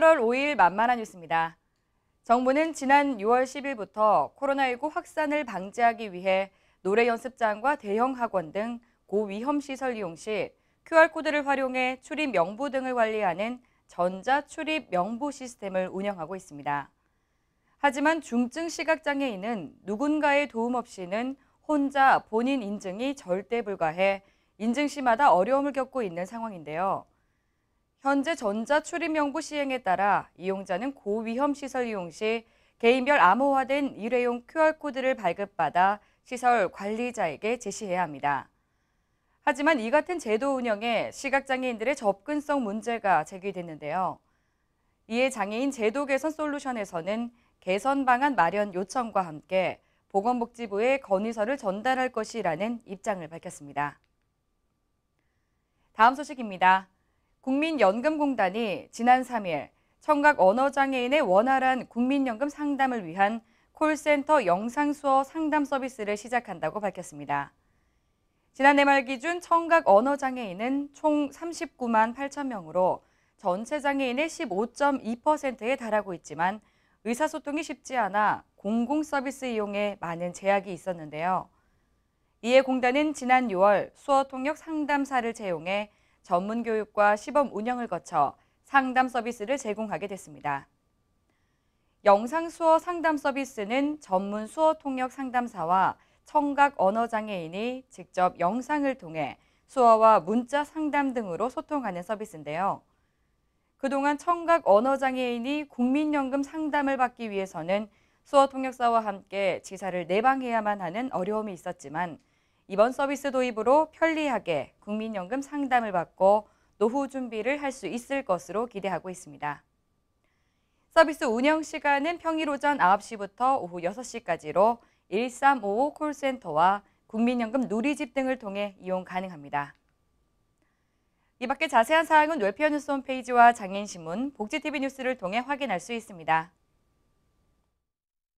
8월 5일 만만한 뉴스입니다. 정부는 지난 6월 10일부터 코로나19 확산을 방지하기 위해 노래 연습장과 대형 학원 등 고위험 시설 이용 시 QR코드를 활용해 출입 명부 등을 관리하는 전자 출입 명부 시스템을 운영하고 있습니다. 하지만 중증 시각장애인은 누군가의 도움 없이는 혼자 본인 인증이 절대 불가해 인증 시마다 어려움을 겪고 있는 상황인데요. 현재 전자 출입 명부 시행에 따라 이용자는 고위험 시설 이용 시 개인별 암호화된 일회용 QR코드를 발급받아 시설 관리자에게 제시해야 합니다. 하지만 이 같은 제도 운영에 시각장애인들의 접근성 문제가 제기됐는데요. 이에 장애인 제도 개선 솔루션에서는 개선 방안 마련 요청과 함께 보건복지부에 건의서를 전달할 것이라는 입장을 밝혔습니다. 다음 소식입니다. 국민연금공단이 지난 3일 청각 언어장애인의 원활한 국민연금 상담을 위한 콜센터 영상수어 상담 서비스를 시작한다고 밝혔습니다. 지난해 말 기준 청각 언어장애인은 총 398,000명으로 전체 장애인의 15.2%에 달하고 있지만 의사소통이 쉽지 않아 공공서비스 이용에 많은 제약이 있었는데요. 이에 공단은 지난 6월 수어통역 상담사를 채용해 전문교육과 시범 운영을 거쳐 상담 서비스를 제공하게 됐습니다. 영상수어 상담 서비스는 전문 수어통역 상담사와 청각 언어장애인이 직접 영상을 통해 수어와 문자 상담 등으로 소통하는 서비스인데요. 그동안 청각 언어장애인이 국민연금 상담을 받기 위해서는 수어통역사와 함께 지사를 내방해야만 하는 어려움이 있었지만 이번 서비스 도입으로 편리하게 국민연금 상담을 받고 노후 준비를 할 수 있을 것으로 기대하고 있습니다. 서비스 운영 시간은 평일 오전 9시부터 오후 6시까지로 1355 콜센터와 국민연금 누리집 등을 통해 이용 가능합니다. 이 밖에 자세한 사항은 웰페어뉴스 홈페이지와 장애인신문, 복지TV 뉴스를 통해 확인할 수 있습니다.